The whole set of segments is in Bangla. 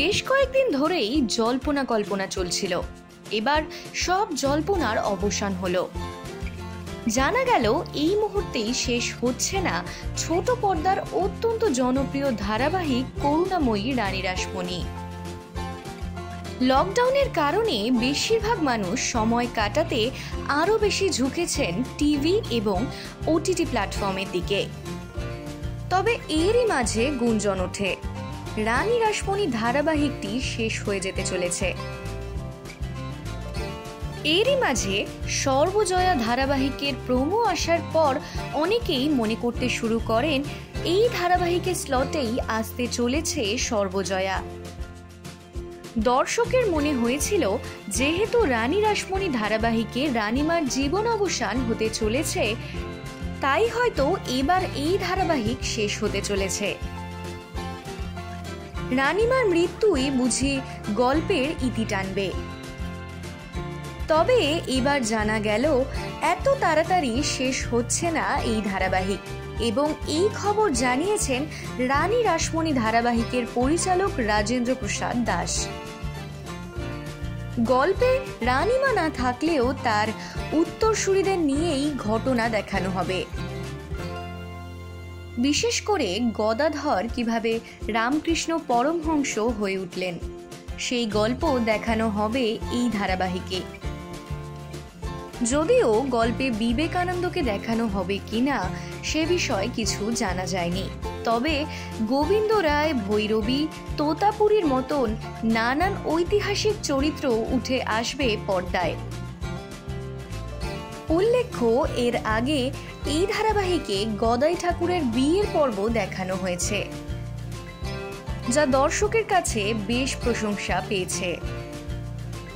বেশ কয়েকদিন ধরেই জল্পনা কল্পনা চলছিল। এবার সব জল্পনার অবসান হলো। জানা গেল এই মুহূর্তেই শেষ হচ্ছে না ছোট পর্দার অত্যন্ত জনপ্রিয় ধারাবাহিক করুণাময়ী রানী রাসমণি। লকডাউনের কারণে বেশিরভাগ মানুষ সময় কাটাতে আরও বেশি ঝুঁকেছেন টিভি এবং ওটিটি প্ল্যাটফর্মের দিকে। তবে এরই মাঝে গুঞ্জন ওঠে রানী রাসমণি ধারাবাহিকটি শেষ হয়ে যেতে চলেছে। এরই মাঝে সর্বজয়া ধারাবাহিকের প্রোমো আসার পর অনেকেই মনে করতে শুরু করেন এই ধারাবাহিকের স্লটেই আসতে চলেছে সর্বজয়া। দর্শকের মনে হয়েছিল যেহেতু রানী রাসমণি ধারাবাহিকে রানীমার জীবন অবসান হতে চলেছে, তাই হয়তো এবার এই ধারাবাহিক শেষ হতে চলেছে। রানীমার মৃত্যুই বুঝি গল্পের ইতি টানবে। তবে এবার জানা গেল এত তাড়াতাড়ি শেষ হচ্ছে না এই ধারাবাহিক, এবং এই খবর জানিয়েছেন রানী রাসমণি ধারাবাহিকের পরিচালক রাজেন্দ্র প্রসাদ দাস। গল্পে রানীমা না থাকলেও তার উত্তরসূরিদের নিয়েই ঘটনা দেখানো হবে। বিশেষ করে গদাধর কিভাবে রামকৃষ্ণ পরমহংস হয়ে উঠলেন সেই গল্প দেখানো হবে এই ধারাবাহিকে। যদিও গল্পে বিবেকানন্দকে দেখানো হবে কিনা সে বিষয়ে কিছু জানা যায়নি, তবে গোবিন্দ রায়, ভৈরবী, তোতাপুরীর মতন নানান ঐতিহাসিক চরিত্র উঠে আসবে পর্দায়। উল্লেখ্য, এর আগে এই ধারাবাহিকে গদাই ঠাকুরের বিয়ের পর্ব দেখানো হয়েছে, যা দর্শকের কাছে বেশ প্রশংসা পেয়েছে।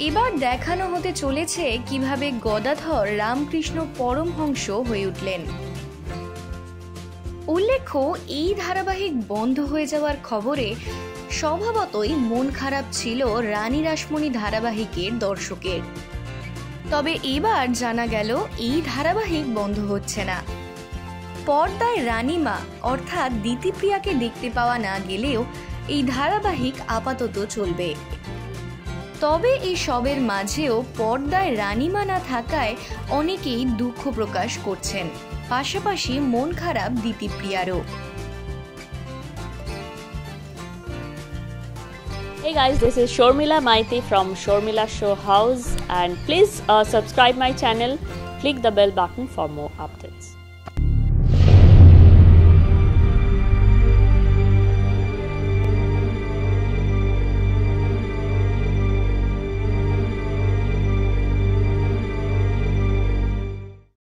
এবার দেখানো হতে চলেছে কিভাবে গদাধর রামকৃষ্ণ পরমহংস হয়ে উঠলেন। উল্লেখ্য, এই ধারাবাহিক বন্ধ হয়ে যাওয়ার খবরে স্বভাবতই মন খারাপ ছিল রানী রাসমণি ধারাবাহিকের দর্শকের। তবে এবার জানা গেল এই ধারাবাহিক বন্ধ হচ্ছে না। পর্দায় রানীমা অর্থাৎ দিতিপ্রিয়াকে দেখতে পাওয়া না গেলেও এই ধারাবাহিক আপাতত চলবে। তবে এই সবের মাঝেও পর্দায় রানীমা না থাকায় অনেকেই দুঃখ প্রকাশ করছেন, পাশাপাশি মন খারাপ দিতিপ্রিয়ারও। Hey guys, this is Sharmila Maity from Sharmila Showhouse, and please subscribe my channel, click the bell button for more updates.